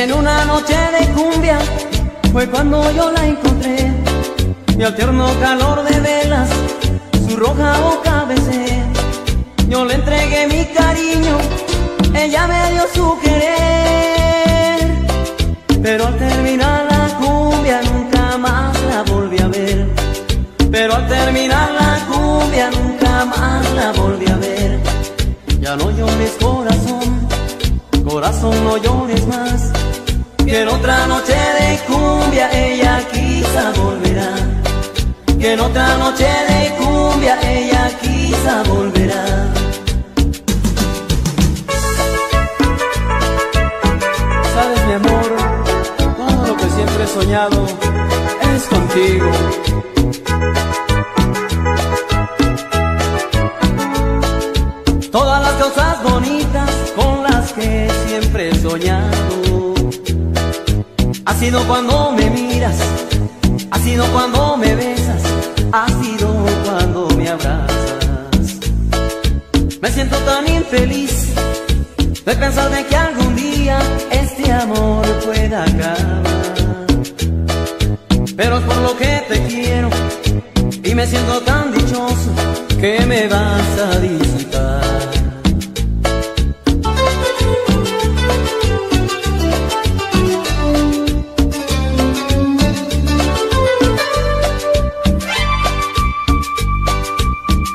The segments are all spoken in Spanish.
En una noche de cumbia fue cuando yo la encontré, y al tierno calor de velas su roja boca besé. Yo le entregué mi cariño, ella me dio su querer, pero al terminar la cumbia nunca más la volví a ver. Pero al terminar la cumbia nunca más la volví a ver. Ya no llores, corazón, corazón, no llores más, que en otra noche de cumbia ella quizá volverá, que en otra noche de cumbia ella quizá volverá. Sabes, mi amor, todo lo que siempre he soñado es contigo. Todas las cosas bonitas con las que siempre he soñado, ha sido cuando me miras, ha sido cuando me besas, ha sido cuando me abrazas. Me siento tan infeliz de pensar de que algún día este amor pueda acabar, pero es por lo que te quiero y me siento tan dichoso que me vas a disfrutar.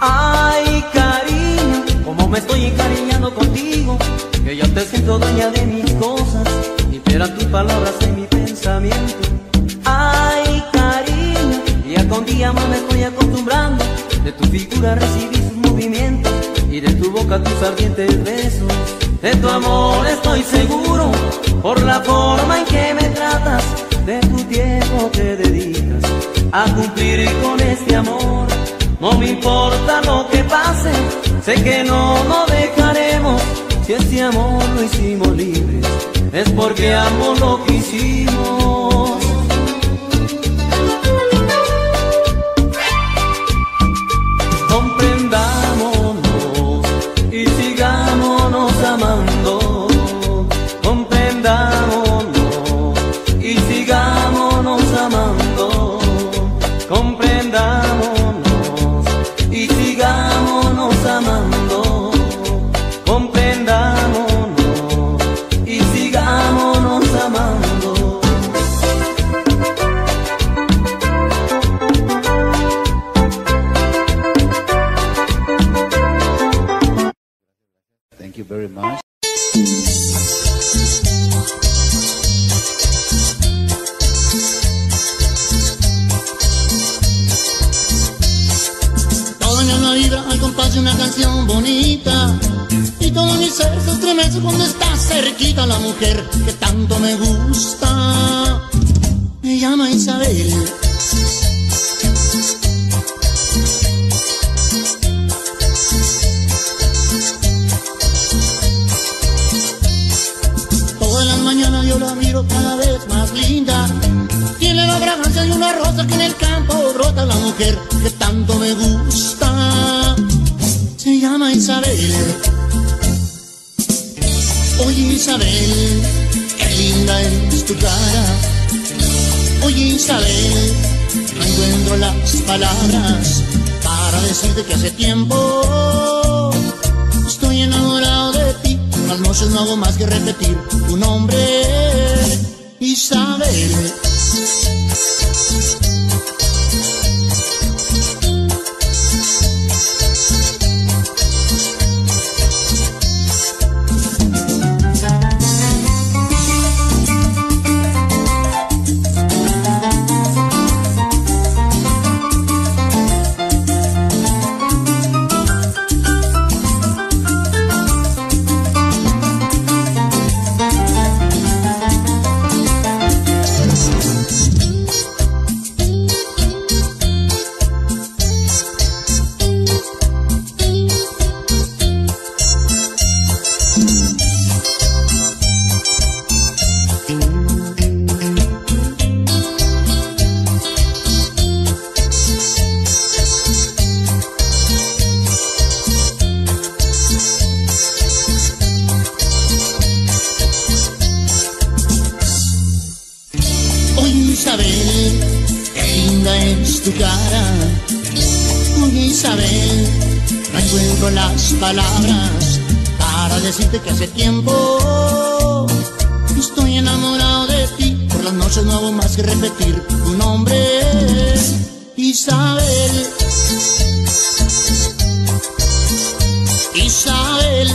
Ay, cariño, como me estoy encariñando contigo, que ya te siento dueña de mis cosas, liberan tus palabras en mi pensamiento. Ay, cariño, día con día más me estoy acostumbrando, de tu figura recibí sus movimientos y de tu boca tus ardientes besos. De tu amor estoy seguro por la forma en que me tratas, de tu tiempo te dedicas a cumplir con este amor. No me importa lo que pase, sé que no nos dejaremos. Si este amor lo hicimos libres, es porque ambos lo quisimos. Comprendámonos y sigámonos amando. Comprendámonos y sigámonos amando. Comprendámonos y sigámonos amando. Comprendámonos y sigámonos amando. Thank you very much. Toda mi alma vibra al compás de una canción bonita, y todo mi ser se estremece cuando está cerquita la mujer que tanto me gusta. Me llama Isabel. Yo la miro cada vez más linda, tiene la fragancia de una rosa que en el campo brota, la mujer que tanto me gusta se llama Isabel. Oye, Isabel, qué linda es tu cara. Oye, Isabel, no encuentro las palabras para decirte que hace tiempo estoy enamorado de ti. Las noches no hago más que repetir tu nombre, Isabel. es tu cara. Uy, Isabel, no encuentro las palabras para decirte que hace tiempo estoy enamorado de ti. Por las noches no hago más que repetir tu nombre, Isabel. Isabel,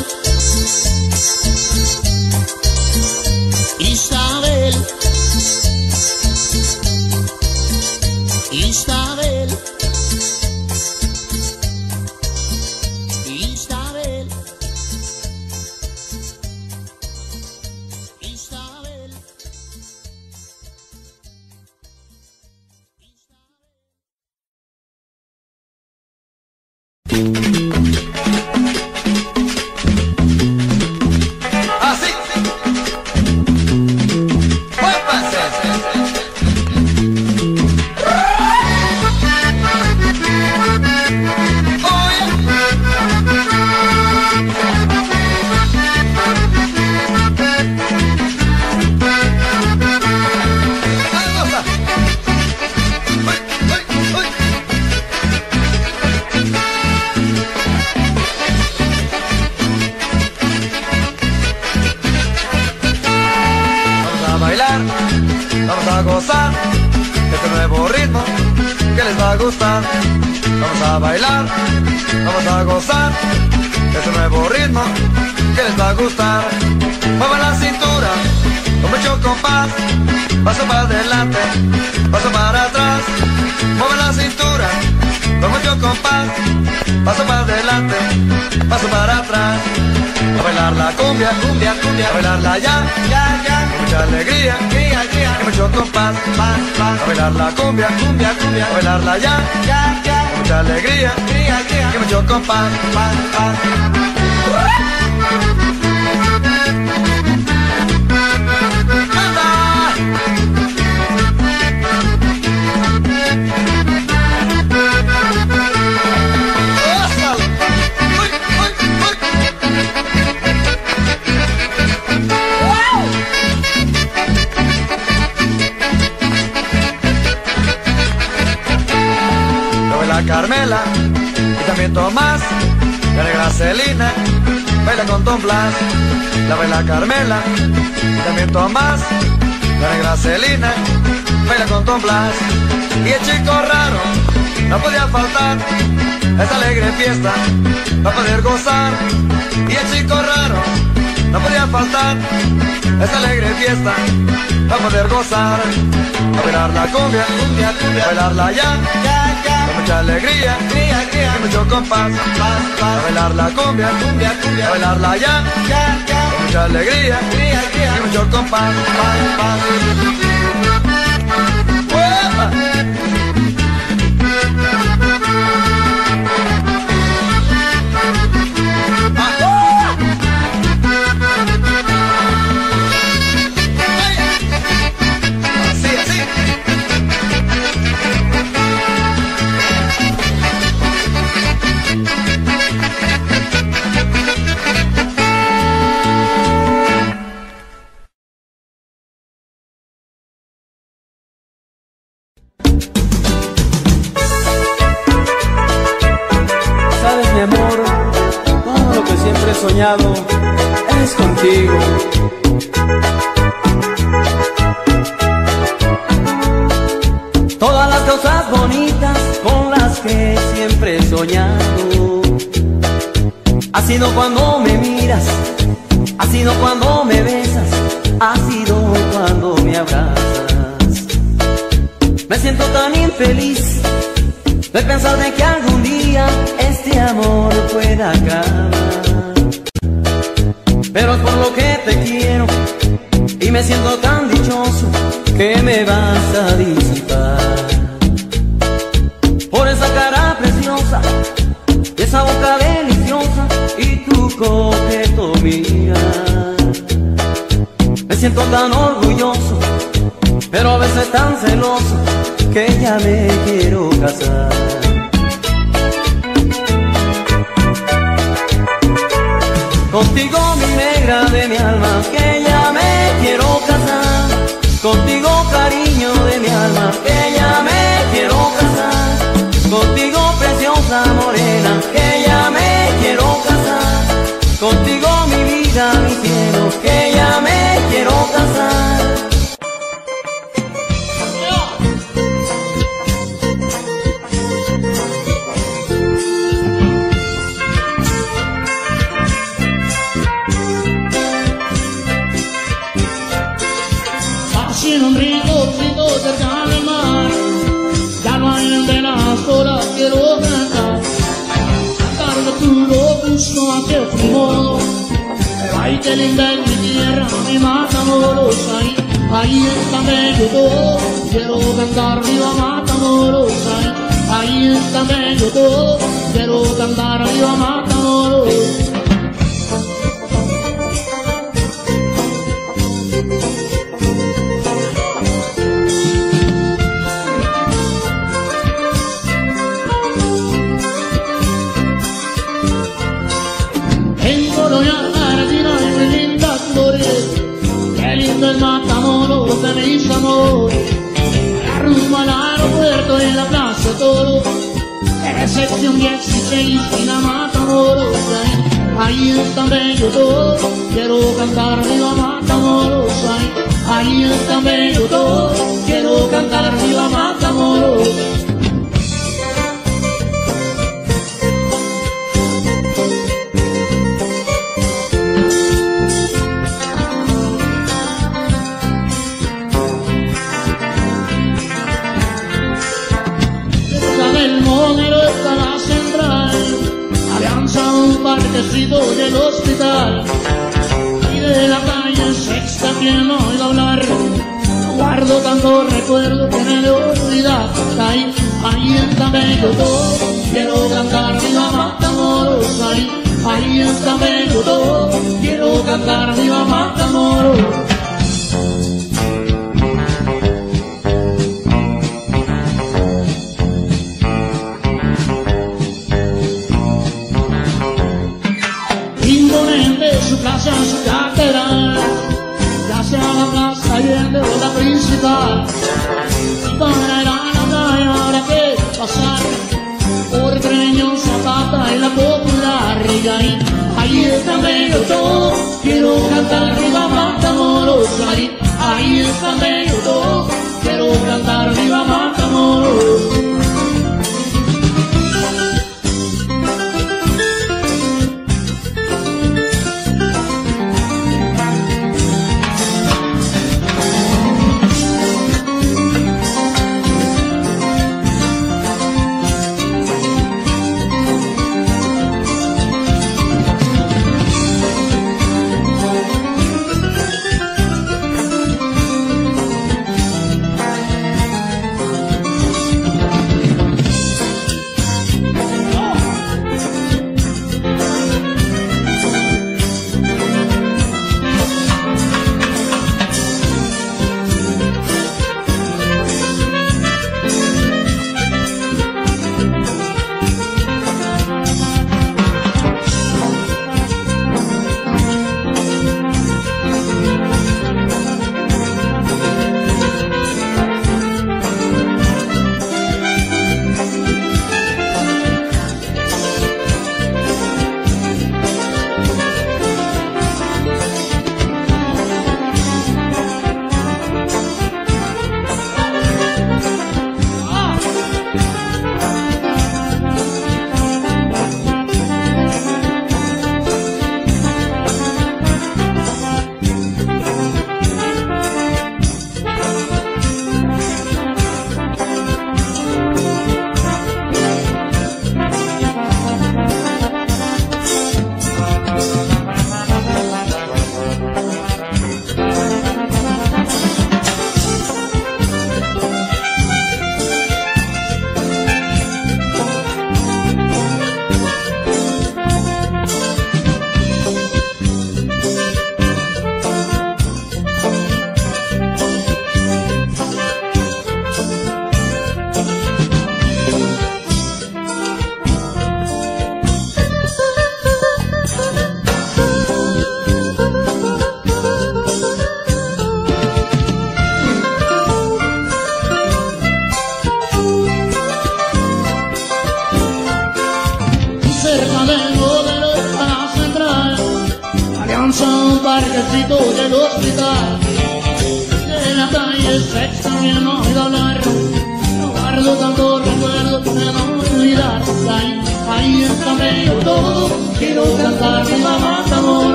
Isabel, Isabel, Isabel, Isabel. Contigo, cariño de mi alma, que ya me quiero casar. busco aquel frijol. Ay, qué linda es mi tierra, mi Matamoros, ay, ahí está México, quiero cantar viva Matamoros, ay, ahí está México, quiero cantar viva Matamoros. El Matamoros de mis amores, la rumba al aeropuerto y la plaza Toro, recepción 16 y la Matamoros, ahí está bello todo, quiero cantar viva Matamoros, ahí está bello todo, quiero cantar viva Matamoros. Del hospital y de la calle sexta quien oiga hablar, guardo tanto recuerdo que me he olvidado. Ahí está bello todo, quiero cantar viva Matamoros, ahí está bello todo, quiero cantar viva Matamoros. Para ir a la playa ahora que pasar por Treño, Zapata y la popular riga, ahí está bello todo, quiero cantar viva Matamoros, ahí está bello todo, quiero cantar viva Matamoros.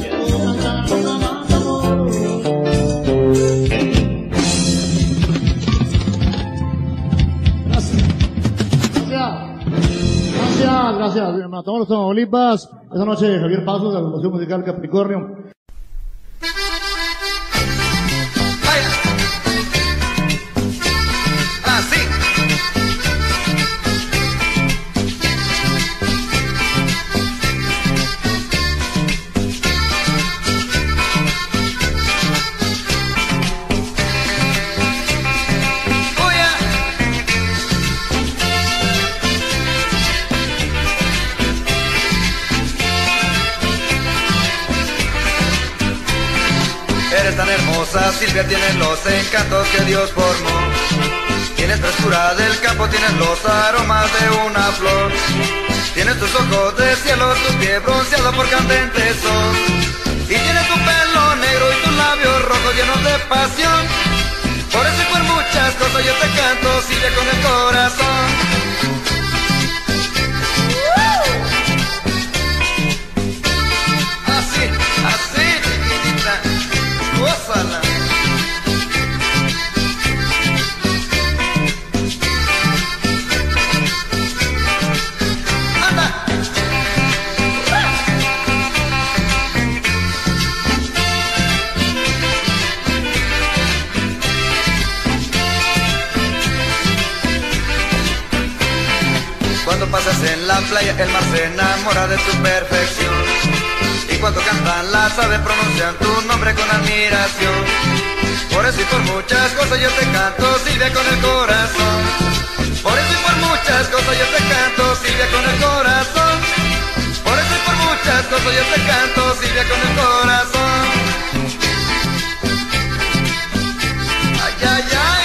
Quiero cantar gracias. En Matamoros, Tamaulipas, esta noche Xavier Passos de la Agrupación Musical Capricornio. Silvia, tienes los encantos que Dios formó. Tienes frescura del campo, tienes los aromas de una flor. Tienes tus ojos de cielo, tu piel bronceada por candente sol. Y tienes tu pelo negro y tus labios rojos llenos de pasión. Por eso y por muchas cosas yo te canto, Silvia, con el corazón. En la playa el mar se enamora de tu perfección. Y cuando cantan las aves pronuncian tu nombre con admiración. Por eso y por muchas cosas yo te canto, Silvia, con el corazón. Por eso y por muchas cosas yo te canto, Silvia, con el corazón. Por eso y por muchas cosas yo te canto, Silvia, con el corazón. Ay, ay, ay.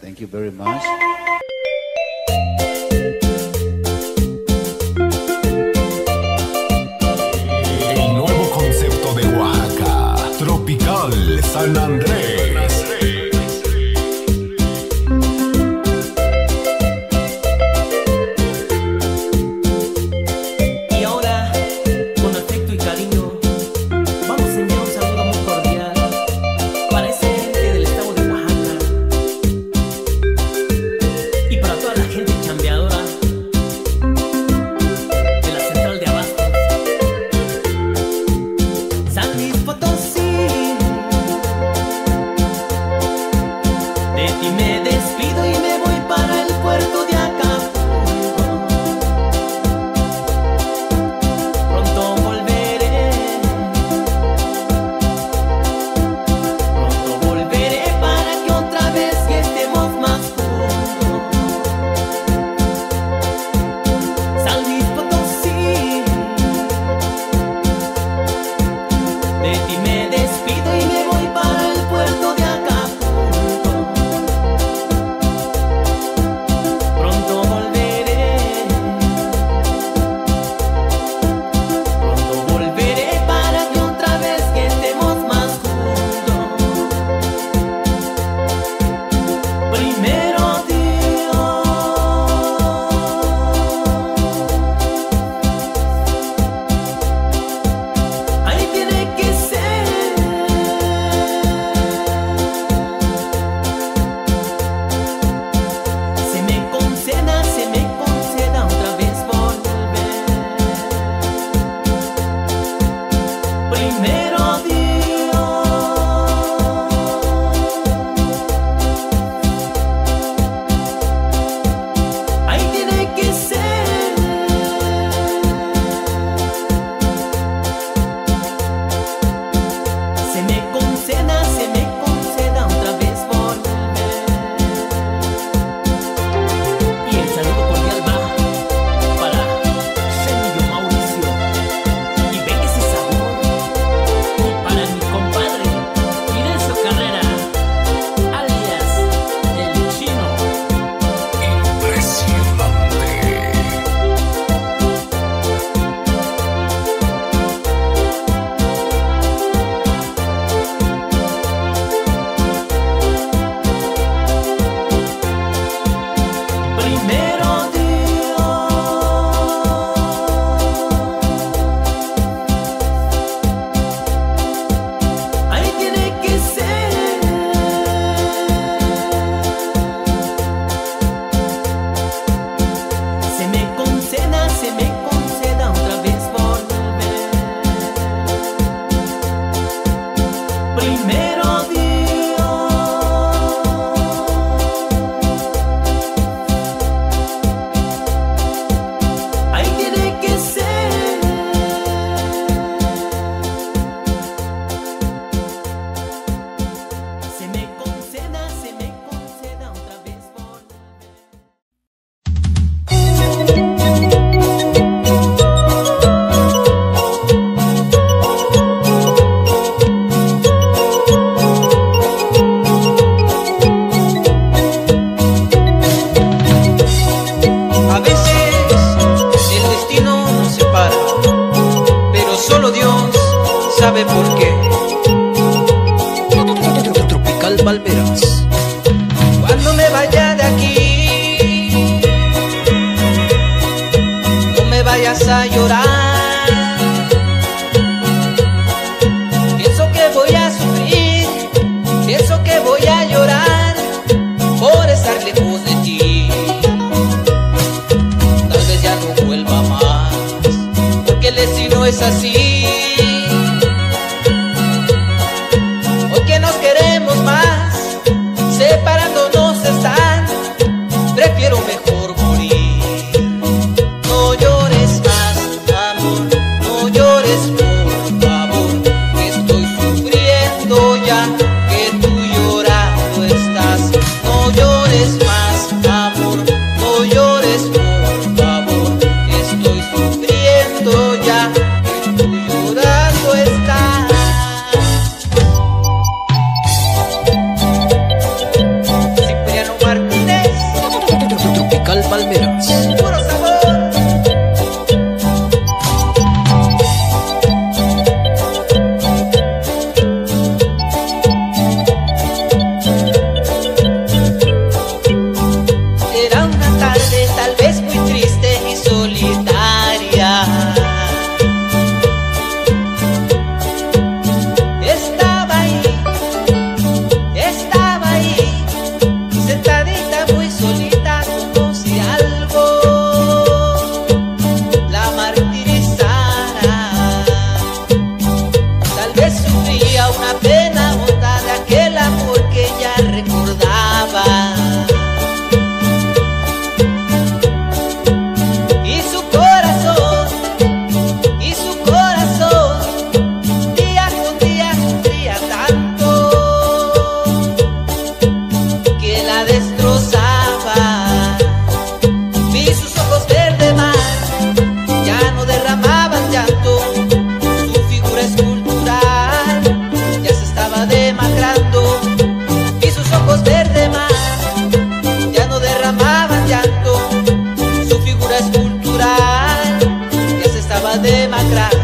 Thank you very much. El nuevo concepto de Oaxaca, Tropical San Andrés. Prefiero mejor morir. No llores más, destrozaba. Vi sus ojos verde mar, ya no derramaban llanto. Su figura escultural ya se estaba demacrando. Vi sus ojos verde mar, ya no derramaban llanto. Su figura escultural ya se estaba demacrando.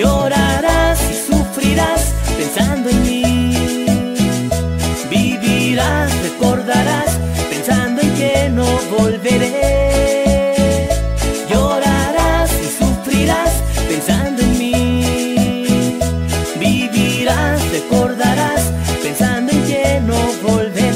Llorarás. acordarás, pensando en que no volveré. Llorarás y sufrirás, pensando en mí. Vivirás, te acordarás, pensando en que no volveré.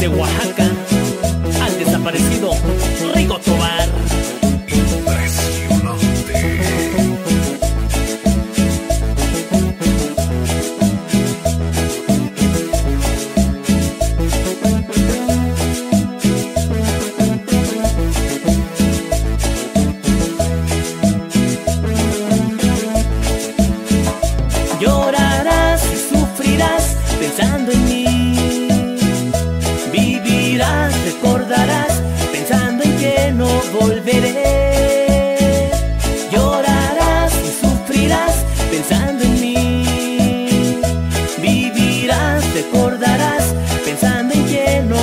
De Oaxaca al desaparecido Rigo Tovar. Impresionante. Llorarás y sufrirás pensando en mí. Recordarás, pensando en que no volveré. Llorarás y sufrirás, pensando en mí. Vivirás, recordarás, pensando en que no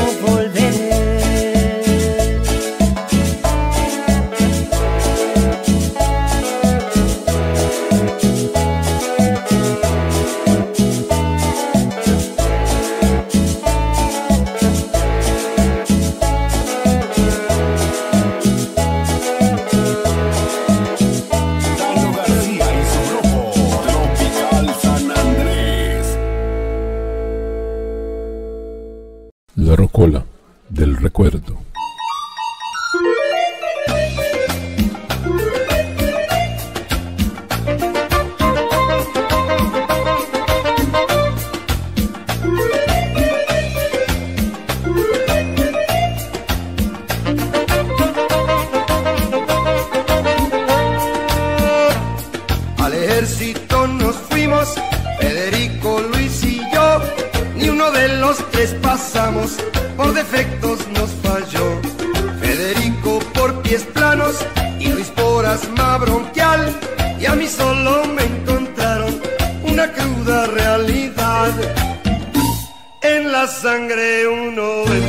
del recuerdo. Al ejército nos fuimos, Federico, Luis y yo, ni uno de los tres pasamos. Por defectos nos falló Federico por pies planos y Luis por asma bronquial. Y a mí solo me encontraron una cruda realidad. En la sangre un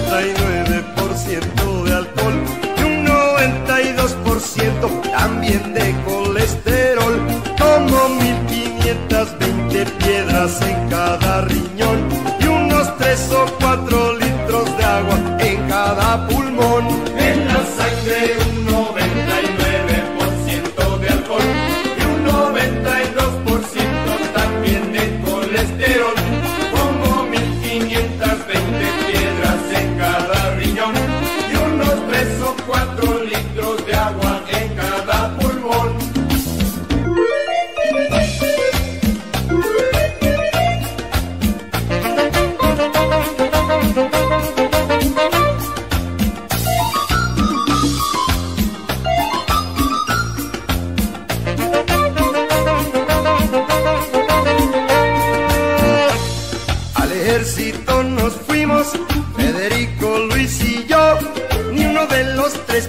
99% de alcohol y un 92% también de colesterol. Como 1520 piedras en cada riñón y unos 3 o 4 de agua en cada pulmón. En la sangre un 99% de alcohol y un 92% también de colesterol. Como 1520 piedras en cada riñón y unos 3 o 4 litros de agua en cada pulmón.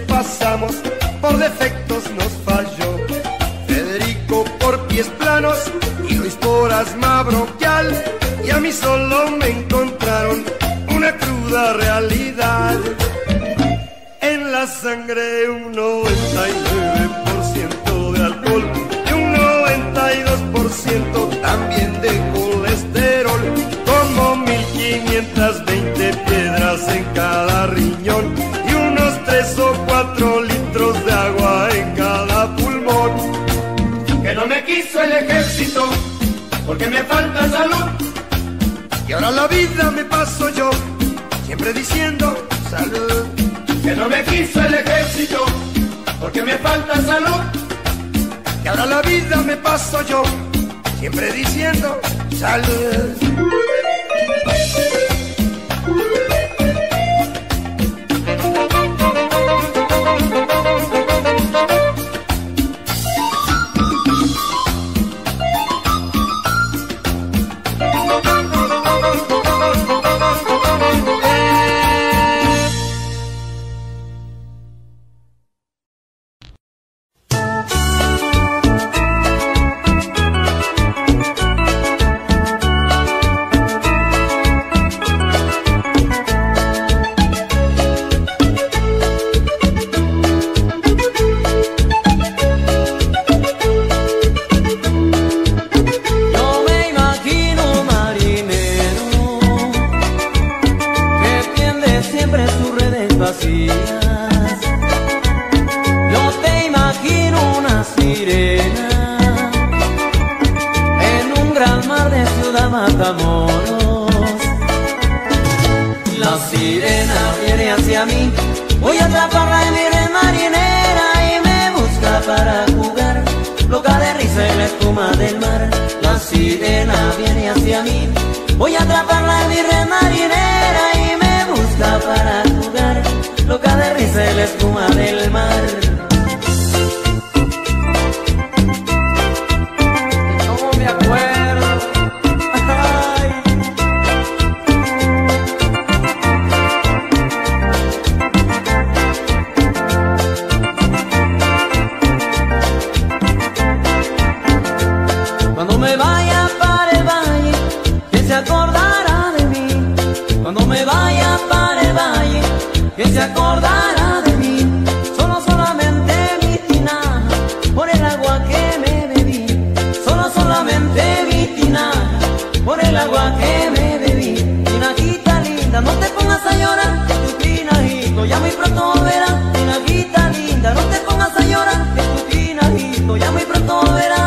Pasamos, por defectos nos falló Federico por pies planos y Luis por asma bronquial. Y a mí solo me encontraron una cruda realidad. En la sangre un 99% de alcohol y un 92% también de colesterol. Como 1520 piedras en cada riñón, 3 o 4 litros de agua en cada pulmón. Que no me quiso el ejército porque me falta salud, y ahora la vida me paso yo siempre diciendo salud. Que no me quiso el ejército porque me falta salud, y ahora la vida me paso yo siempre diciendo salud. tus redes vacías. Yo te imagino una sirena en un gran mar de ciudad Matamoros. La sirena viene hacia mí, voy a atraparla en mi red marinera y me busca para jugar, loca de risa en la espuma del mar. La sirena viene hacia mí, voy a atraparla en mi red marinera y me busca para jugar, loca de risa en la espuma del mar. Se acordará de mí, solo solamente mi tinaja, por el agua que me bebí, solo solamente mi tinaja, por el agua que me bebí. Tinajita linda, no te pongas a llorar, que tu tinajito ya muy pronto verás. Tinajita linda, no te pongas a llorar, que tu tinajito ya muy pronto verás.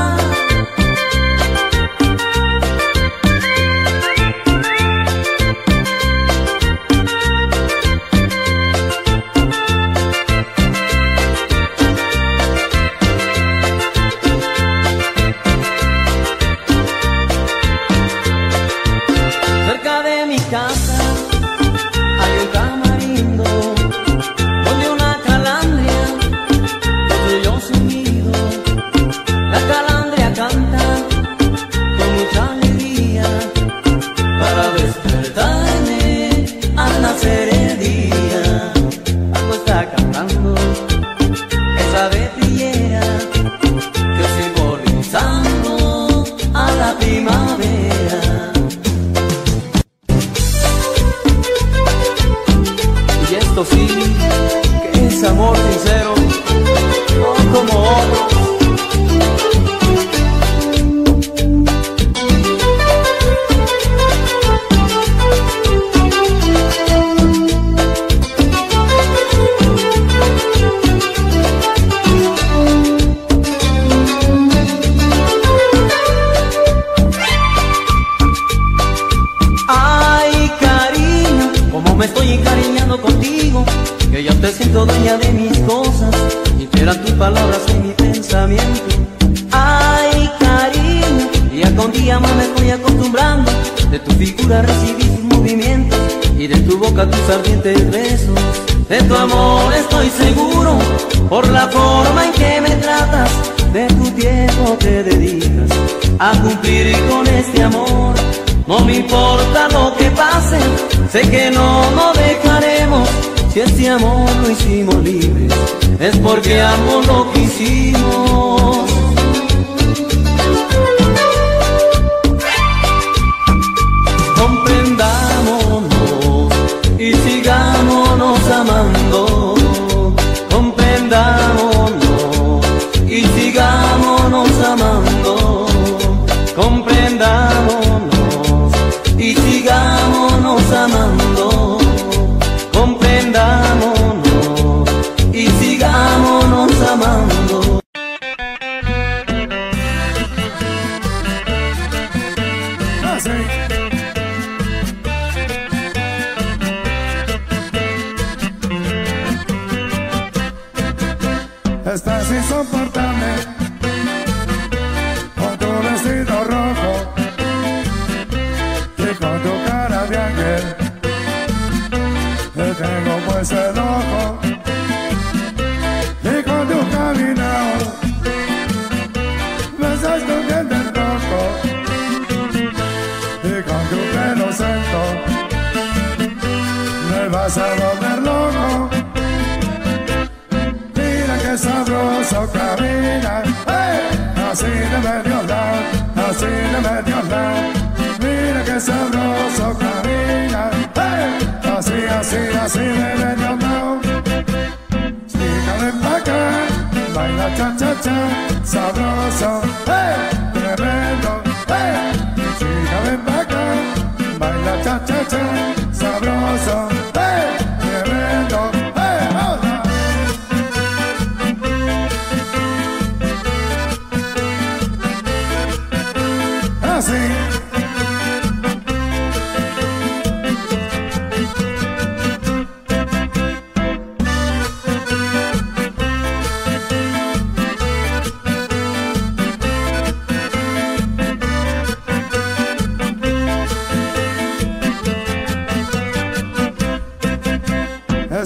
Sabroso, hey,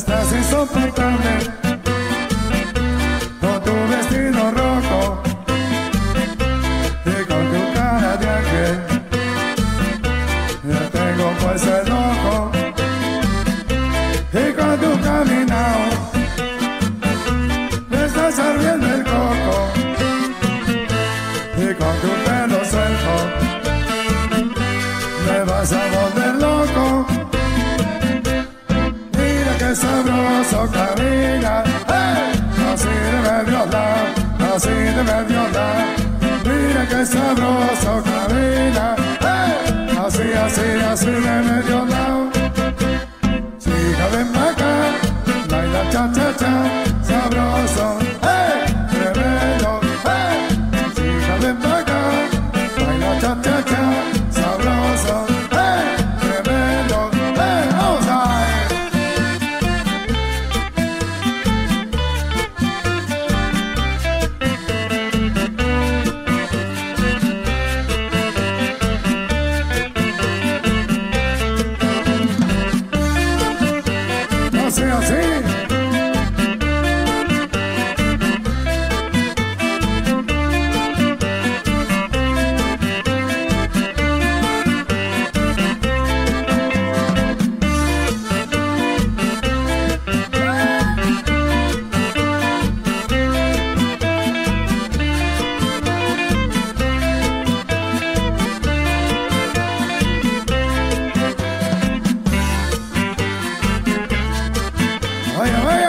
estás insoportable, con tu vestido rojo y con tu cara de ángel. Ya tengo pues enojo y con tu caminao me estás ardiendo el coco y con tu pelo suelto me vas a volver loco. Sabroso camina, ¡hey! Así debe de hablar, así debe de hablar. Mira que sabroso camina, ¡hey! Así, así, así debe de hablar. Chica ven acá, baila cha cha cha, sabroso, ¡hey! Tremendo, ¡hey! Chica ven acá, baila cha cha cha, sabroso. Oye, oye.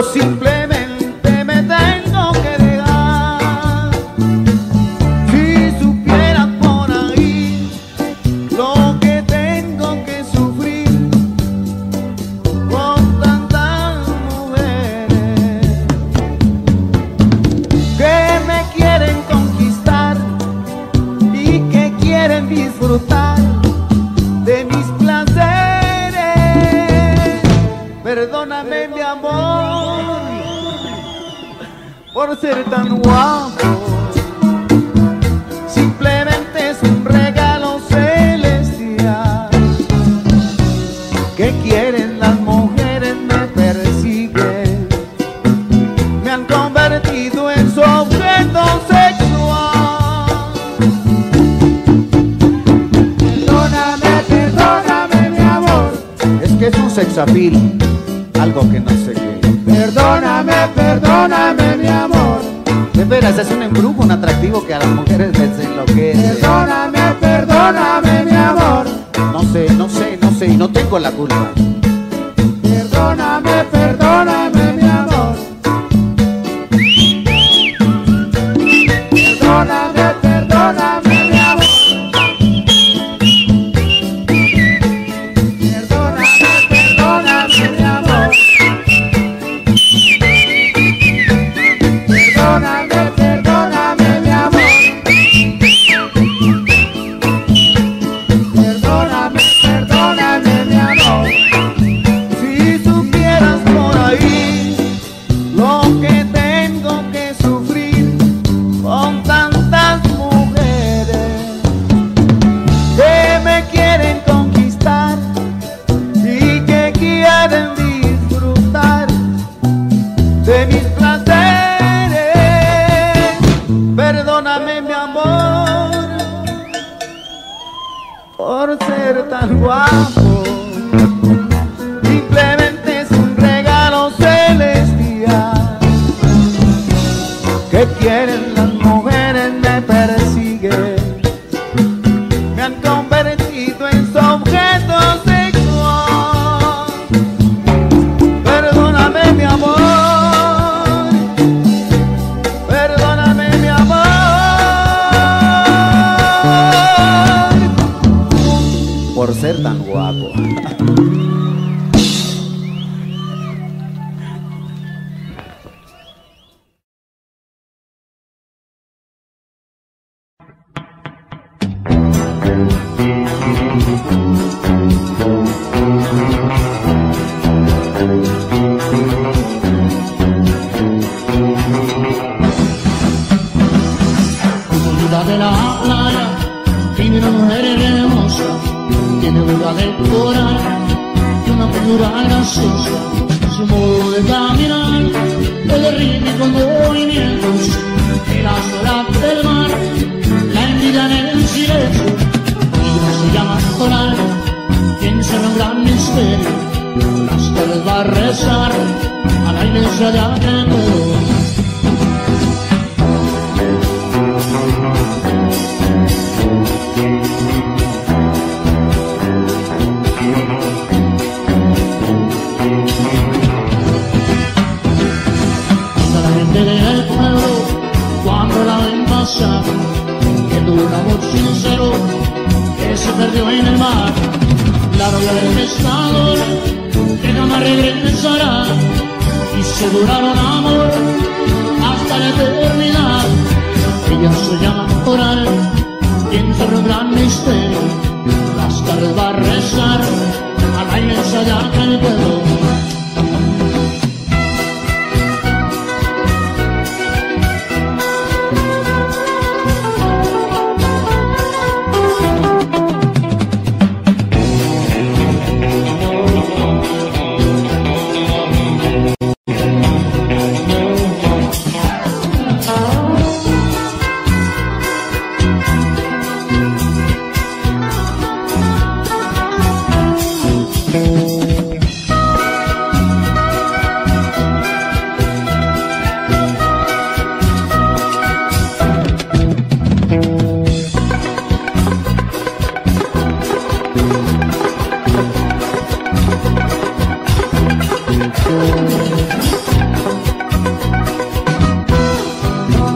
yo simplemente me tengo que dejar. Si supieras por ahí lo que tengo que sufrir con tantas mujeres que me quieren conquistar y que quieren disfrutar de mis placeres. Perdóname, mi amor, por ser tan guapo. Simplemente es un regalo celestial que quieren las mujeres, me persiguen, me han convertido en su objeto sexual. Perdóname, perdóname, mi amor. Es que es un sexapil, algo que no sé qué. Perdóname, perdóname, mi amor. De veras, es un embrujo, un atractivo que a las mujeres les enloquece. Perdóname, perdóname, mi amor. No sé, no sé, no sé, y no tengo la culpa. Perdóname, perdóname, mi amor. Perdóname, perdóname, mi amor. Perdóname, perdóname, mi amor. Perdóname, perdóname, mi amor. Perdóname, perdóname, mi amor. Si supieras por ahí lo que tengo que sufrir con tantas mujeres que me quieren conquistar y que quieren disfrutar de mis placeres. Perdóname, mi amor, por ser tan guapo. Simplemente es un regalo celestial que quieren las mujeres, me persiguen, me han convertido en su objeto sexual. Perdóname, mi amor. Por ser tan guapo. Comunidad de la playa, tiene una mujer hermosa. Tiene duda del coral y una figura graciosa. Su modo de caminar es de rítmico movimientos. Y las olas del mar la invitan en el silencio. Ella se llama coral, quien será un gran misterio. Las cuales va a rezar a la iglesia de Ateneo. Que tuvo un amor sincero que se perdió en el mar. La novia del pescador que jamás regresará. Y se duraron amor hasta la eternidad. Ella se llama Coral y encerró un gran misterio. Las tardes va a rezar a la iglesia de acá en el pueblo.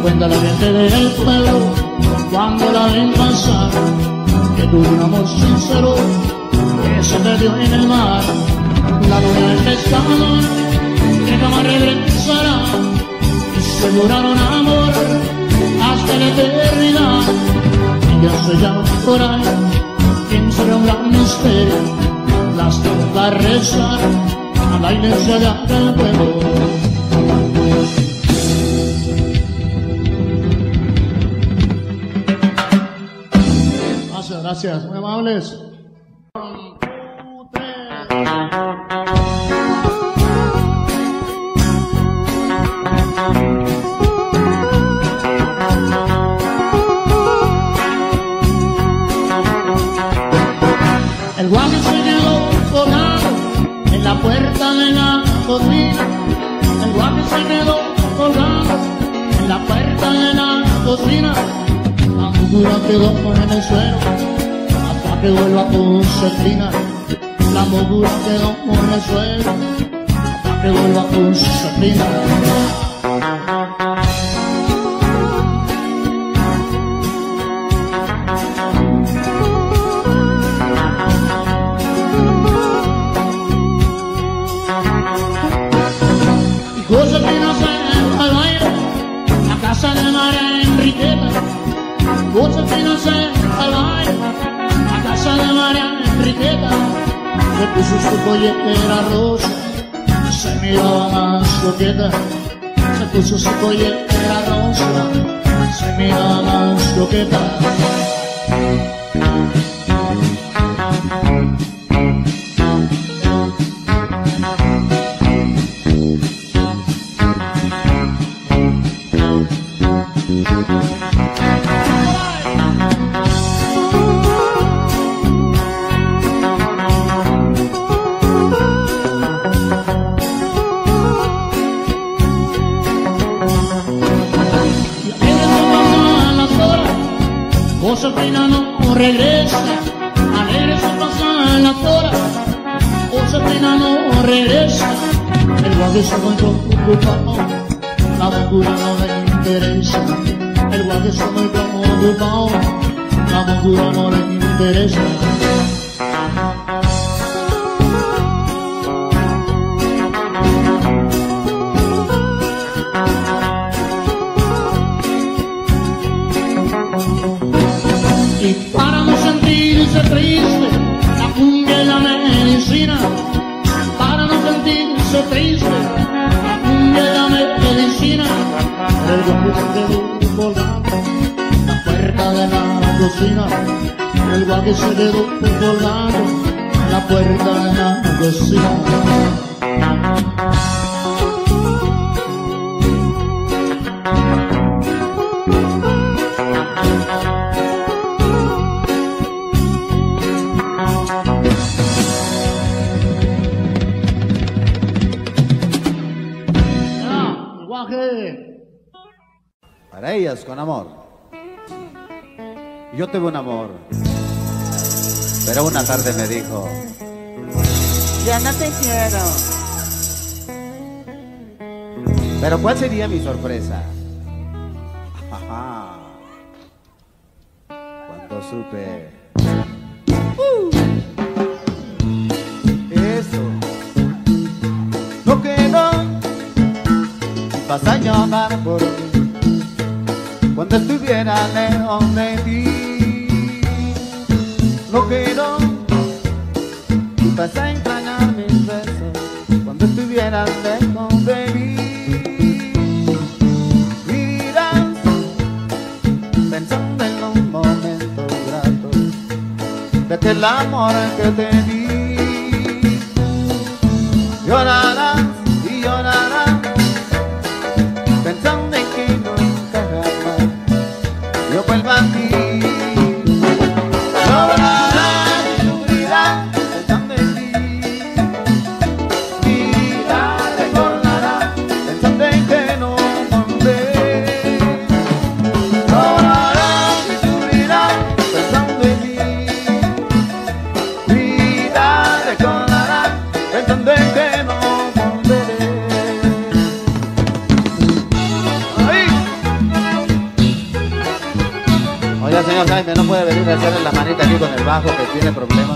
Cuenta la gente del pueblo cuando la ven pasar, que tuvo un amor sincero que se perdió en el mar. La luna del pescador que jamás regresará, y se lloraron amor hasta la eternidad. Ella se llama Coral, quien será un gran misterio, las que va a rezar a la iglesia de aquel pueblo. Gracias, muy amables. El guaje se quedó colado en la puerta de la cocina. El guaje se quedó colado en la puerta de la cocina. La mucura quedó con el suelo que vuelva a Josefina, la mogura quedó por el suelo, hasta que vuelva a Josefina. Y Josefina se va al aire, la casa de María Enriqueta. Josefina se va al aire, de María Enriqueta. Se puso su colletera rosa, se miraba más coqueta. Se puso su colletera rosa, se miraba más coqueta. Con amor. Yo tuve un amor, pero una tarde me dijo: ya no te quiero. Pero ¿cuál sería mi sorpresa? Ajá. Cuando supe eso, no quedó. Vas a llamar por mí cuando estuviera lejos de ti. Lo quiero, vas a extrañar mis besos cuando estuviera lejos de mí. Mira, pensando en los momentos gratos de aquel amor que te di. Llorarás y llorarás pensando en que no yo vuelvo a ti. Llorarás y sufrirás pensando en ti. Mira, recordarás pensando en que no volveré. Llorarás y sufrirás pensando en ti. Mira, recordarás pensando en que no volveré. amigo Jaime no puede venir a hacerle la manita aquí con el bajo, que tiene problemas.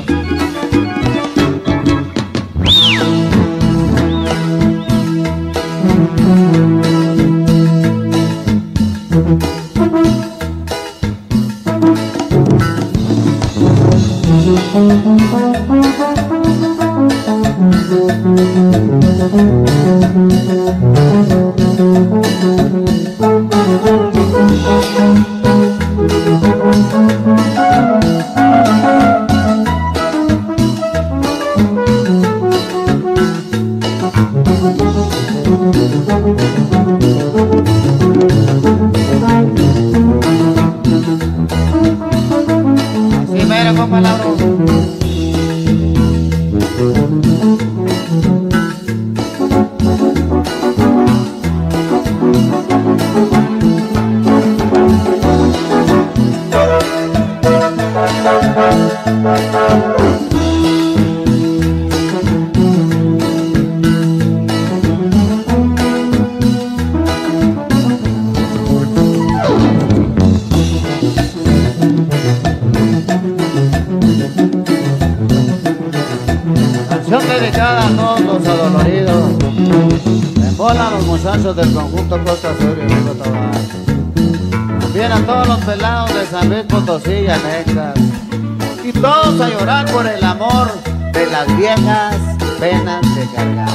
Del conjunto Costa Azul y Rigo Tovar. También a todos los pelados de San Luis Potosí y Anexas. Y todos a llorar por el amor de las viejas penas de cargar.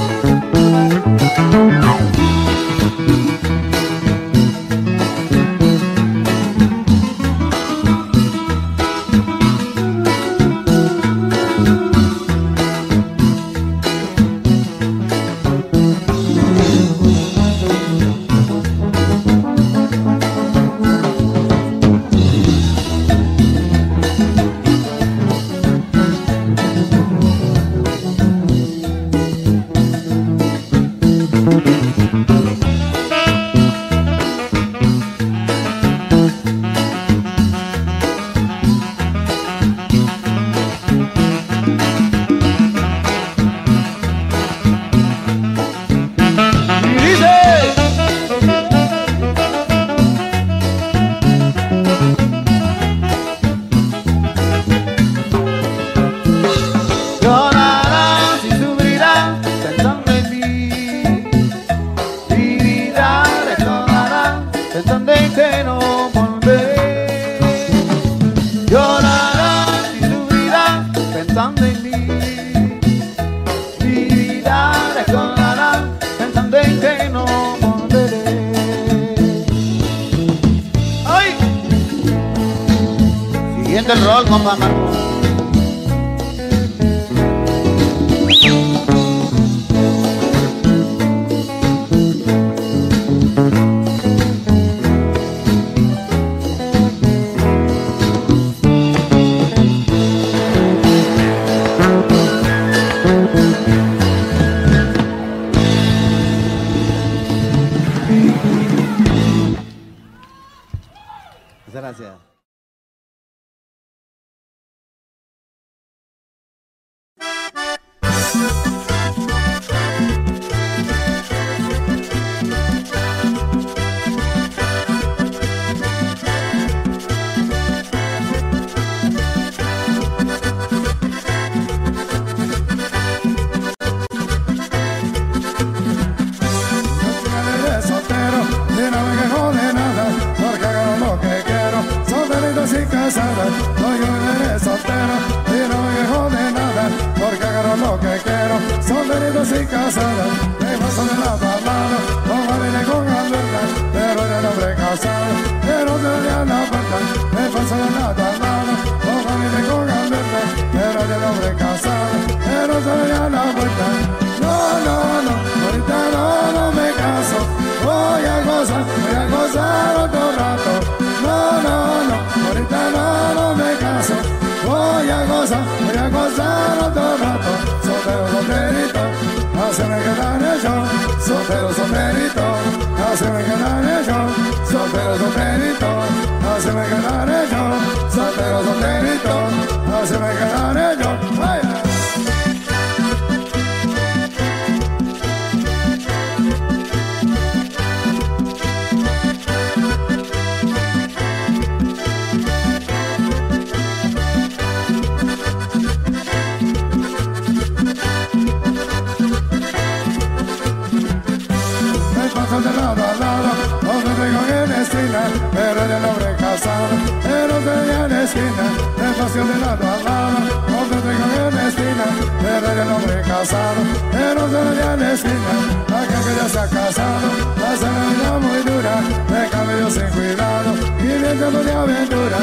vecina, acá que ya se ha casado, pasa una vida muy dura, de cabello sin cuidado, viviendo de aventura,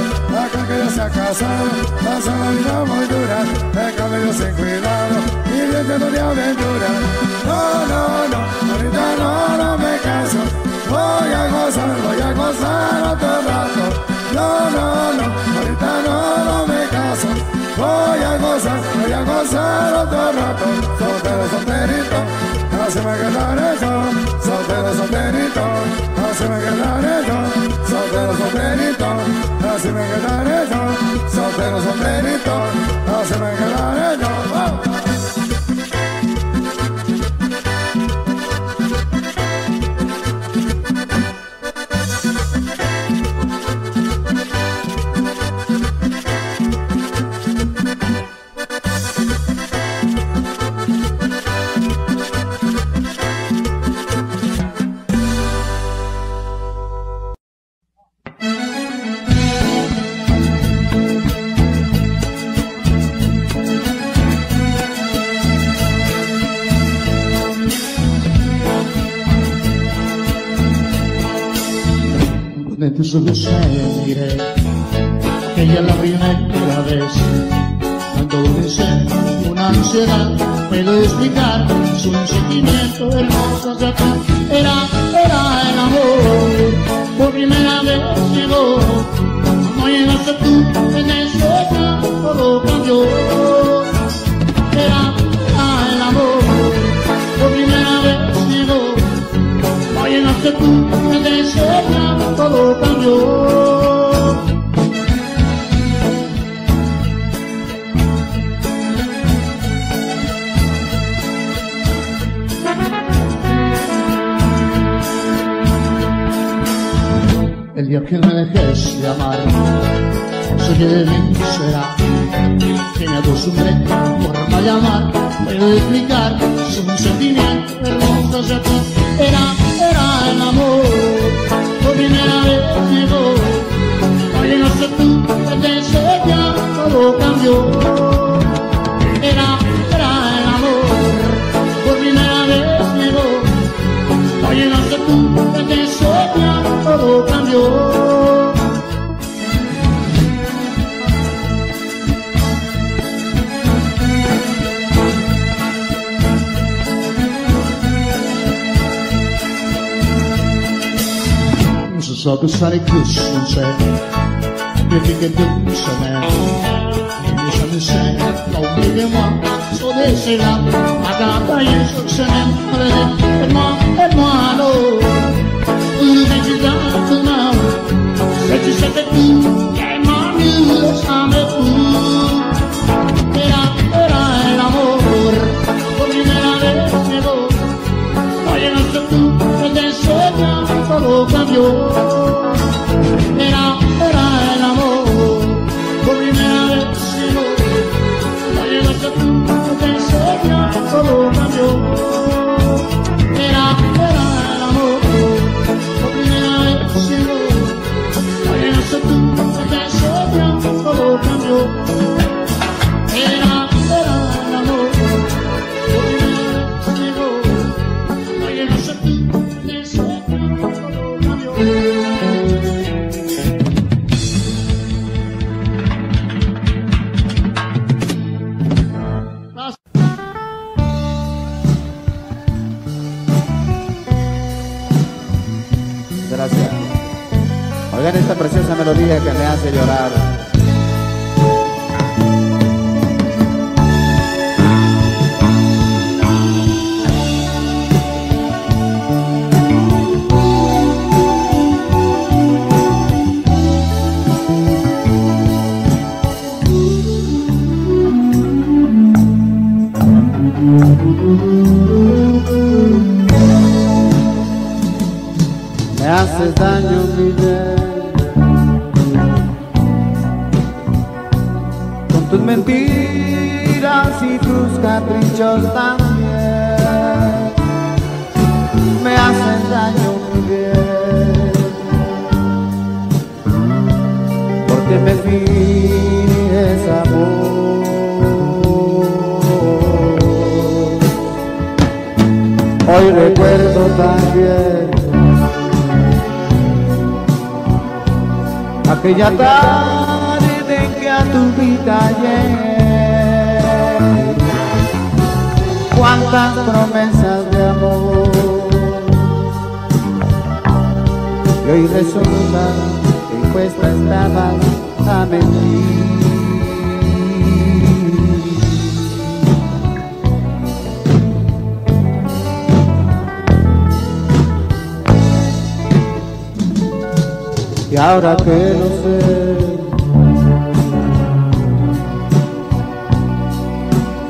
acá que ya se ha casado, pasa una vida muy dura, de cabello sin cuidado, viviendo de aventura. No, no, no, ahorita no, no me caso, voy a gozar otro rato. No, no, no, ahorita no, no me caso, voy a gozar otro rato. Soltero, solterito, hazme quedar eso. Soltero, solterito, hazme quedar eso. Soltero, solterito, hazme quedar eso. Soltero, solterito, hazme quedar eso. De tus ojos me miré, aquella la primera vez, cuando besé una ansiedad, puedo explicar, es un sentimiento hermoso de acá, era el amor, por primera vez llegó, no llegaste tú, en eso ya todo cambió, era el amor, por primera vez llegó, no llegaste tú, en eso ya todo cambió. El día que me dejes de amar, sé que de mí será, que me acostumbré por no llamar, puedo explicar, es un sentimiento hermoso de ti, era el amor. Por primera vez llegó, no llegaste tú, desde ese día todo cambió. Era el amor, por primera vez llegó, no llegaste tú, desde ese día todo cambió. Sus ojos salen cruz, no sé, yo que tú se me yo me sé, no me moi, so de ese lado, acá, y eso se me hermano, un tu mano, se te siente tú, que mami, sabe tú, era el amor, por primera vez llegó, no llegaste tú, el deseo todo cambió. Era el amor, por primera vez llegó, no llegaste tú, desde ese día todo cambió. Era el amor, por primera vez llegó, no llegaste tú, desde ese día todo cambió. Era el amor, por primera vez llegó, no llegaste tú, desde ese día todo cambió. Oigan esta preciosa melodía que me hace llorar. Me haces daño, mi bien, tus mentiras y tus caprichos también me hacen daño, mi bien, porque me finges amor. hoy recuerdo también aquella tarde en que a tu vida llegué. Cuántas promesas de amor y hoy resulta que puesta estaba a mentir. Y ahora que lo sé,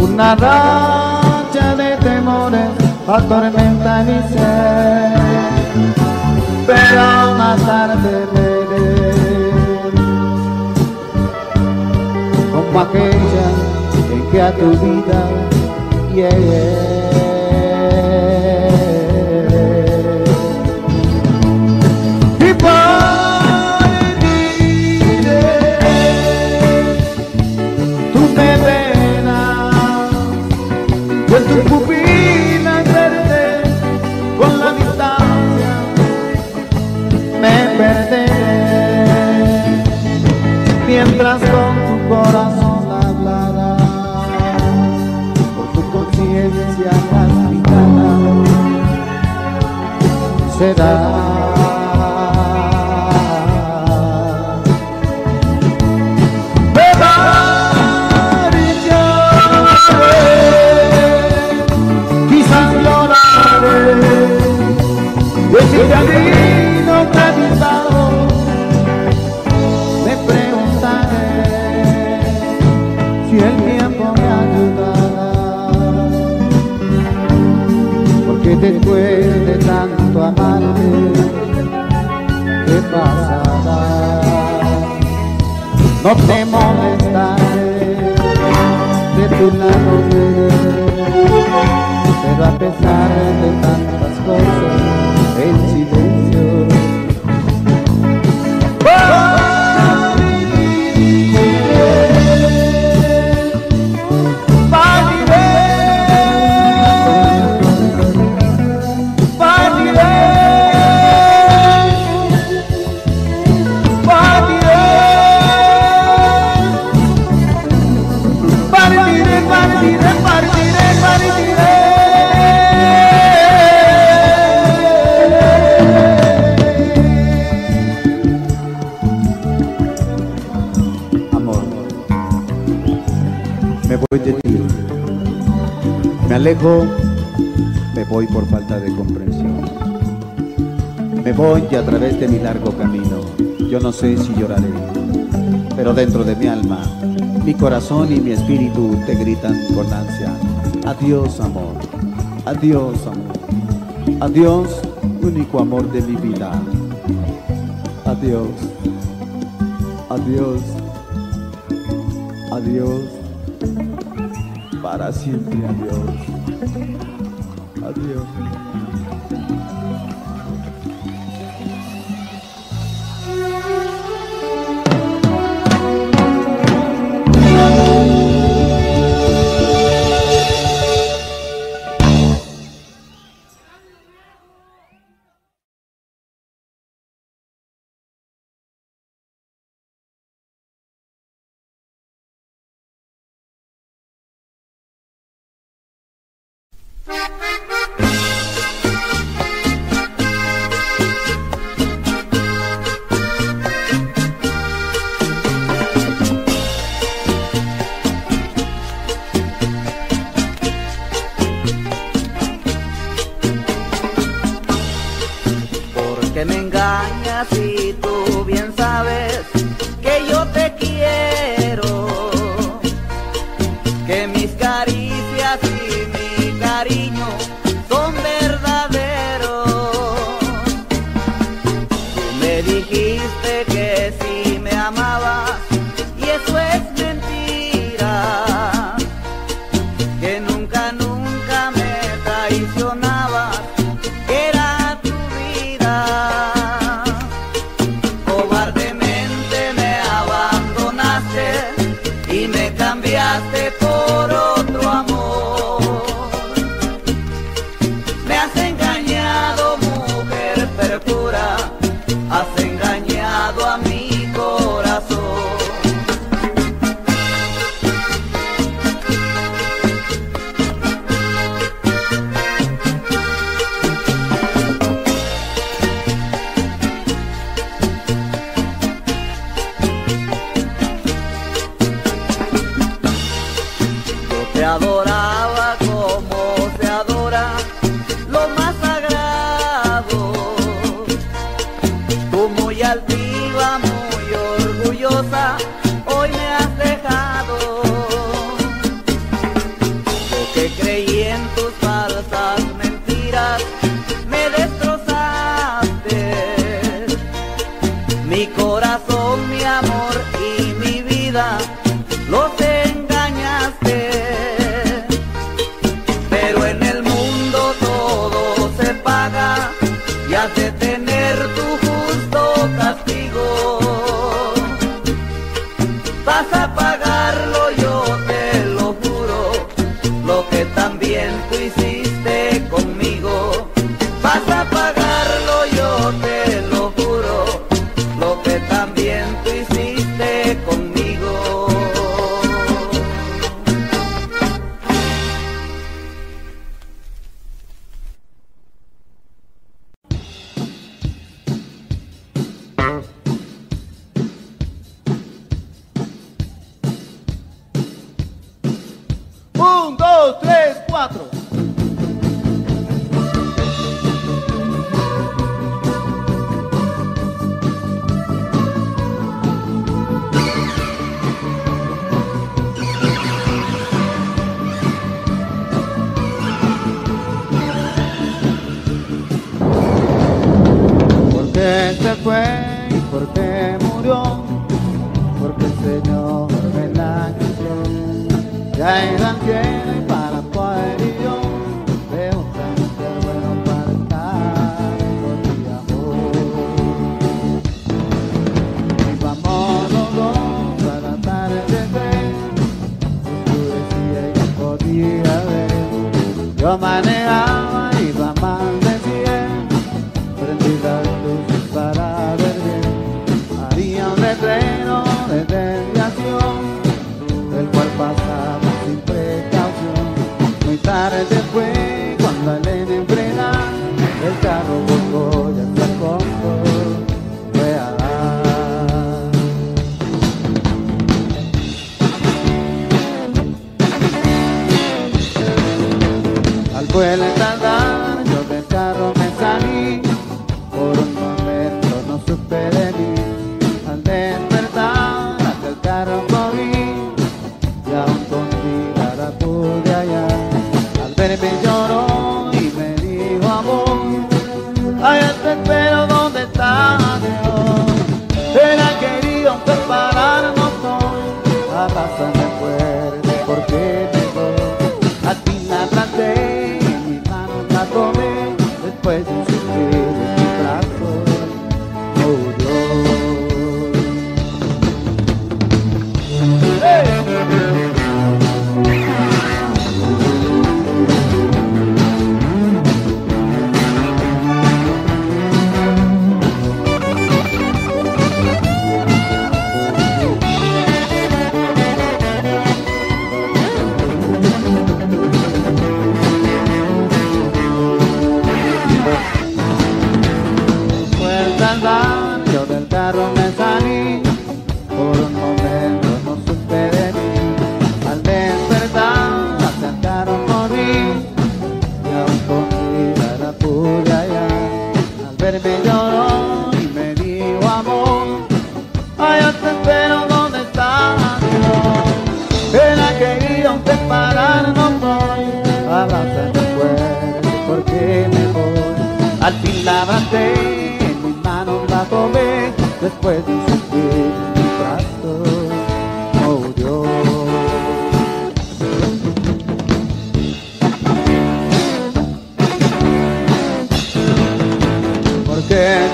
una racha de temores atormenta mi ser, pero más tarde veré como aquella en que a tu vida llegué. Mientras con tu corazón hablarás, por tu conciencia palpitará, será. Beber y llorar, quizás lloraré, y ese camino transitado me preguntaré si el tiempo me ayudará, porque después de tanto amarte, ¿qué pasará? No te molestaré, de tu lado seré, pero a pesar de tantas cosas, en silencio. Me voy por falta de comprensión, me voy y a través de mi largo camino, yo no sé si lloraré, pero dentro de mi alma, mi corazón y mi espíritu te gritan con ansia, adiós amor, adiós amor, adiós único amor de mi vida, adiós, adiós, adiós, para siempre adiós. Adiós. Por otro amor me has engañado, mujer perpura, has engañado a mi corazón. Para poder ir yo, debo también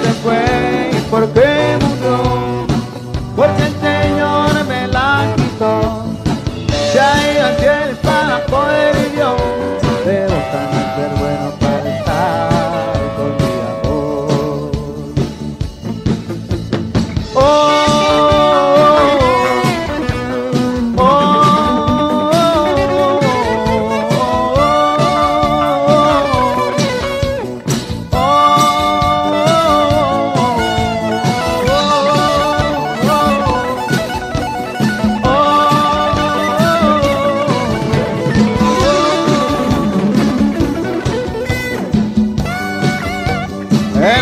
ser bueno para estar.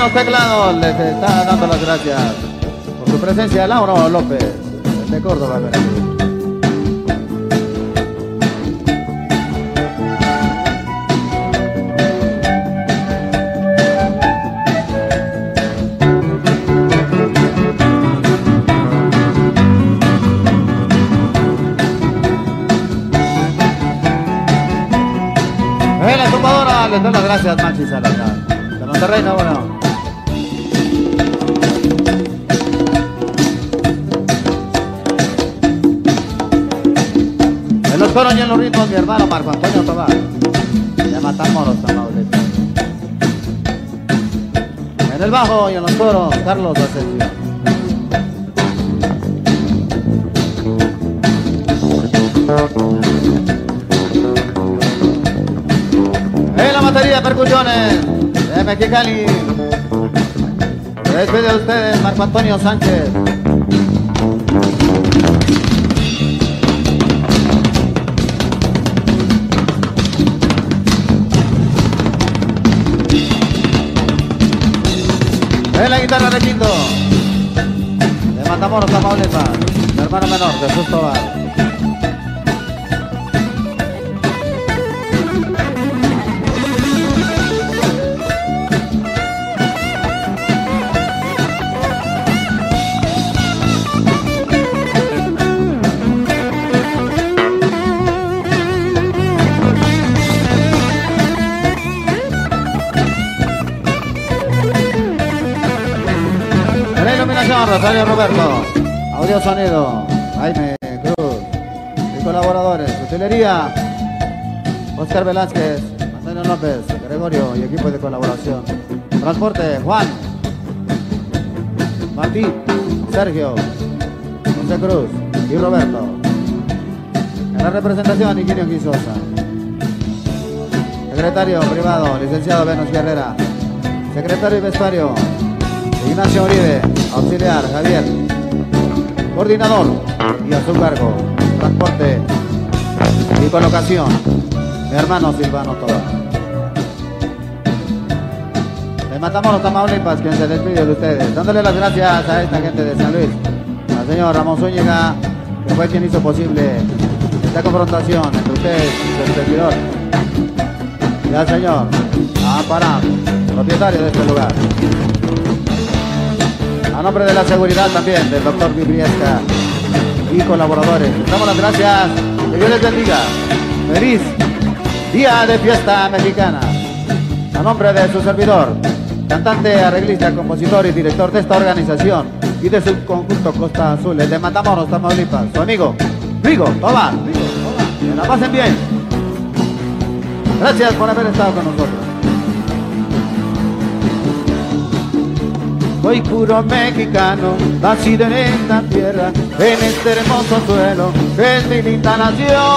los teclados les está dando las gracias por su presencia, Laura López, de Córdoba, Veracruz. Les doy las gracias, Maxi Salazar. De Monterrey, no, bueno. En los coros y en los ritmos, mi hermano Marco Antonio Sánchez. De Matamoros, Tamaulipas. En el bajo y en los coros, Carlos Asenio. Percusiones de Mexicali. Se despide de ustedes Marco Antonio Sánchez. En la guitarra de Quinto, de Matamoros, Tamaulipas, mi hermano menor, Jesús Tovar. Rosario Roberto, audio sonido, Jaime Cruz y colaboradores, utilería, Oscar Velázquez, Asenio López, Gregorio y equipo de colaboración, transporte, Juan Martín, Sergio José Cruz y Roberto. En la representación, Ingenio Guisosa. Secretario privado, licenciado Venus Guerrera. Secretario y vestuario, Ignacio Uribe. Auxiliar, Javier. Coordinador y a su cargo, transporte y colocación, mi hermano Silvano Torres. Le Matamoros, Tamaulipas, quien se despide de ustedes, dándole las gracias a esta gente de San Luis, al señor Ramón Zúñiga, que fue quien hizo posible esta confrontación entre ustedes y su servidor, y al señor Amparán, propietario de este lugar. A nombre de la seguridad también, del doctor Vibriesca y colaboradores. Les damos las gracias, que Dios les bendiga. Feliz día de fiesta mexicana. A nombre de su servidor, cantante, arreglista, compositor y director de esta organización y de su conjunto Costa Azul, el de Matamoros, Tamaulipas, su amigo Rigo Tovar. Que la pasen bien. Gracias por haber estado con nosotros. Soy puro mexicano, nacido en esta tierra, en este hermoso suelo, que es mi linda nación.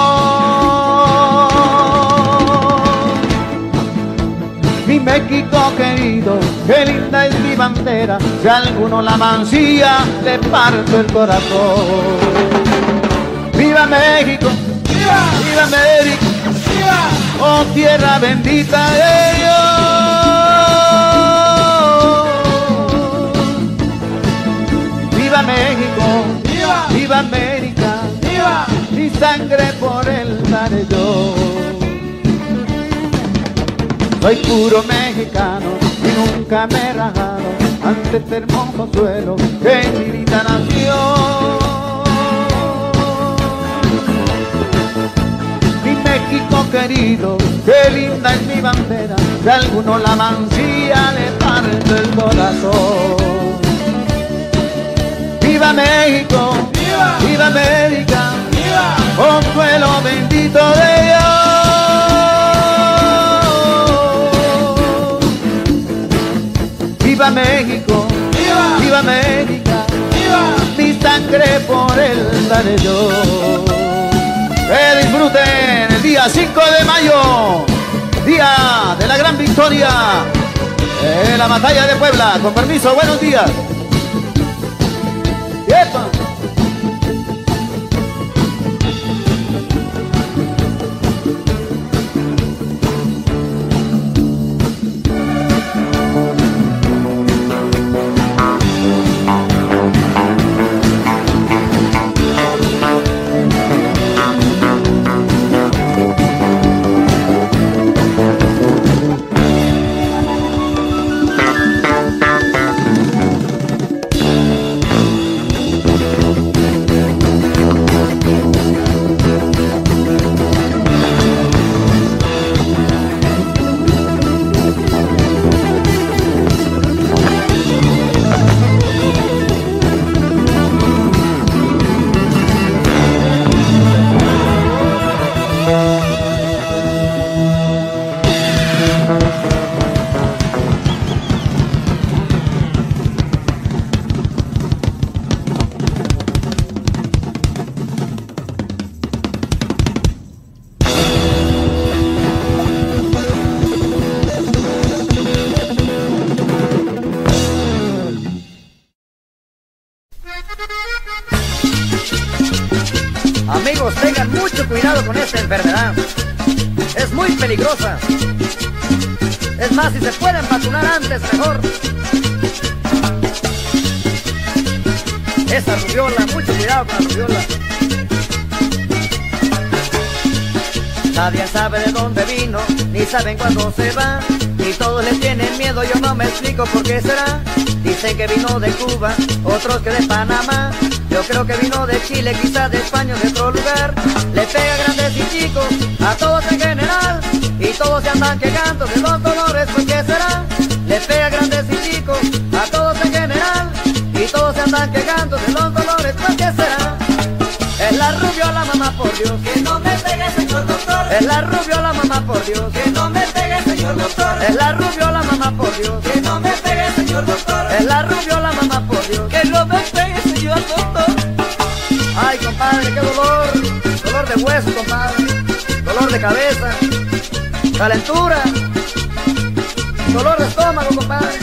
Mi México querido, qué linda es mi bandera, si alguno la mancilla, le parto el corazón. ¡Viva México! ¡Viva! ¡Viva México! ¡Viva! ¡Oh, tierra bendita de Dios! ¡Viva México! ¡Viva! ¡Viva América! ¡Viva! Mi sangre por él daré yo. Soy puro mexicano y nunca me he rajado ante este hermoso suelo que es mi linda nación. Mi México querido, qué linda es mi bandera, si alguno la mancilla le parto el corazón. ¡Viva México! ¡Viva! ¡Viva América! ¡Viva! ¡Oh, suelo bendito de Dios! ¡Viva México! ¡Viva! ¡Viva América! ¡Viva! Mi sangre por él daré yo. ¡Que disfruten el día 5 de mayo! Día de la gran victoria de la batalla de Puebla. Con permiso, buenos días. ¡Epa! peligrosa. Es más, si se pueden vacunar antes, mejor. Esa rubiola, mucho cuidado con la rubiola. Nadie sabe de dónde vino, ni saben cuándo se va, y todos le tienen miedo, yo no me explico por qué será. Dicen que vino de Cuba, otros que de Panamá, yo creo que vino de Chile, quizás de España o de otro lugar. Le pega grandes y chicos, a todos en general, y todos se andan quejando de los dolores, ¿por qué será? Le pega grandes y chicos, a todos en general, y todos se andan quejando de los dolores, ¿por qué será? Es la rubiola, mamá, por Dios, que no me pegue, señor doctor. Es la rubiola, mamá, por Dios, que no me pegue, señor doctor. Es la rubiola, mamá, por Dios, que no me pegue, señor doctor. Es la rubiola, mamá, por Dios, que no me pegue, señor doctor. Ay, compadre, qué dolor. Dolor de hueso, compadre. Dolor de cabeza. Calentura. Dolor de estómago, compadre.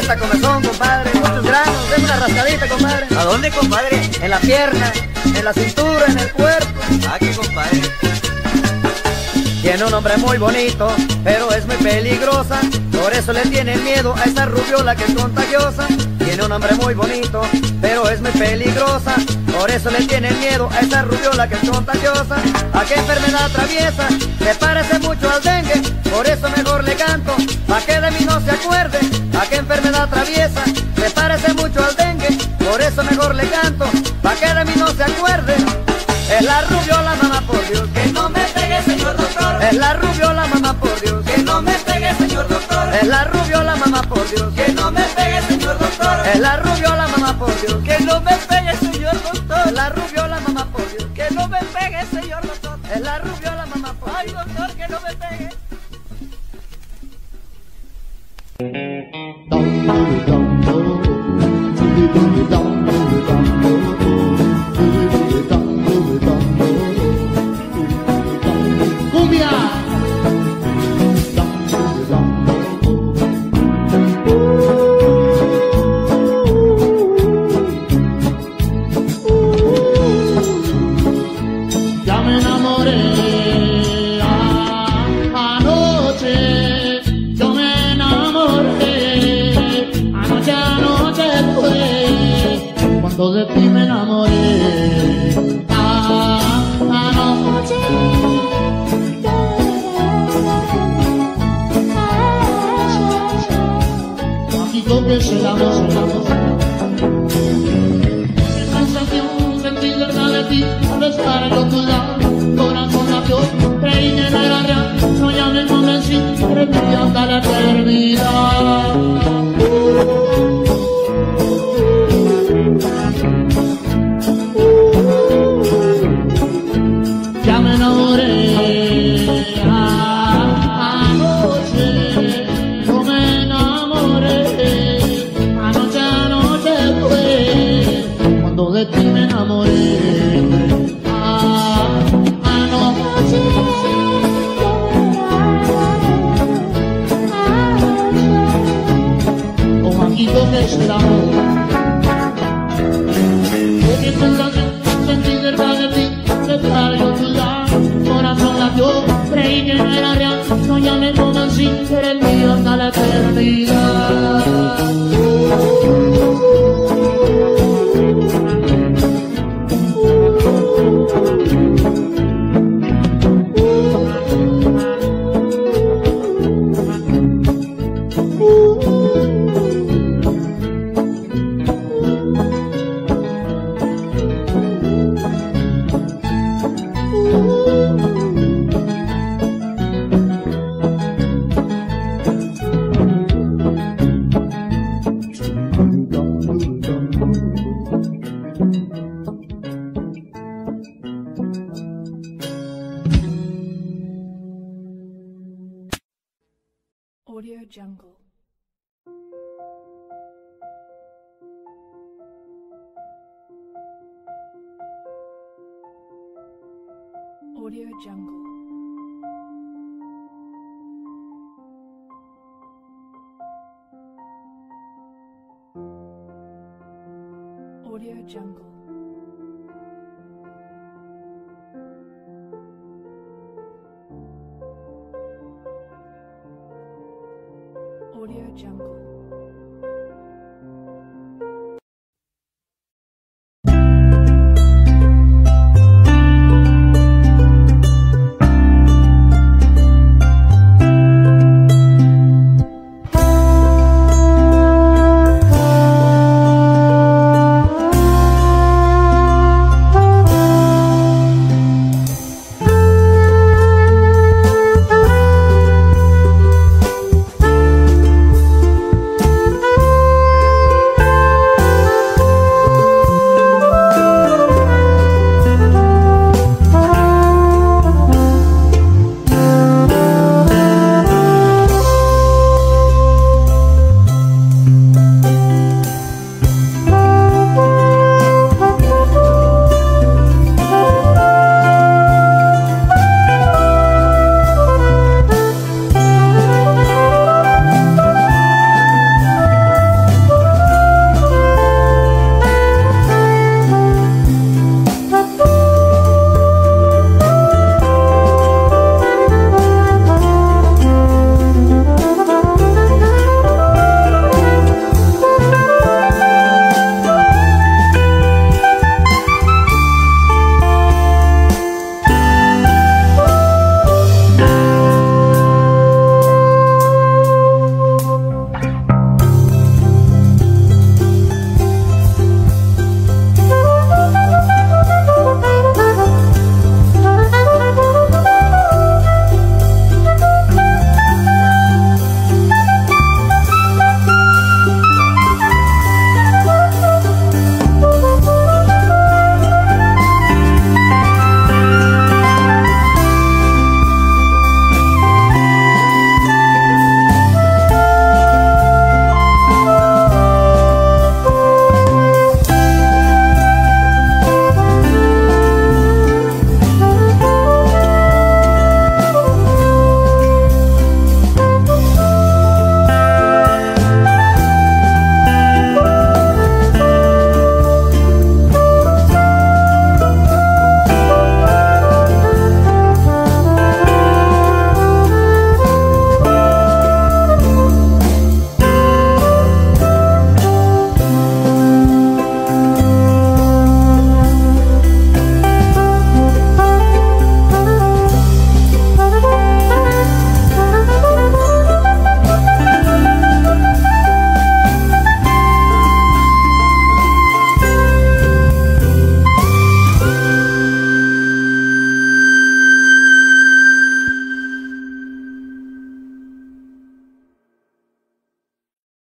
Esta comezón, compadre, muchos granos, es una rascadita, compadre. ¿A dónde, compadre? En la pierna, en la cintura, en el cuerpo. Aquí, compadre. Tiene un nombre muy bonito, pero es muy peligrosa. Por eso le tienen miedo a esa rubiola que es contagiosa. Tiene un nombre muy bonito, pero es muy peligrosa. Por eso le tienen miedo a esa rubiola que es contagiosa. ¿A qué enfermedad atraviesa? Se parece mucho al dengue. Por eso mejor le canto, pa' que de mí no se acuerde. ¿A qué enfermedad atraviesa? Se parece mucho al dengue. Por eso mejor le canto, pa' que de mí no se acuerde. Es la rubiola, mamá, por Dios, que no me pegue, señor doctor. Es la rubiola, mamá, por Dios, que no me pegue, señor doctor. Es la rubiola, mamá, por Dios, que no me pegue, señor doctor. Es la rubiola, mamá, por Dios, que no me pegue, señor doctor. Es la rubiola, mamá, por Dios, que no me pegue, señor doctor. Es la rubiola, mamá, por Dios. Ay, doctor, que no me pegue. Cuando de ti me enamoré, anoche, aquí copias el amor, esa sensación sentí cerca de ti, al estar en los tuyos, corazón nació, creí que no era real, no ya me convencí, pero tú ya hasta la eternidad. De ti me enamoré, anoche, con Juanquito que es el amor. Porque sensación sentí cerca de ti, estar yo a tu lado, corazón latió, creí que no era real, no ya me convencí, pero el mío hasta la eternidad. Audio Jungle.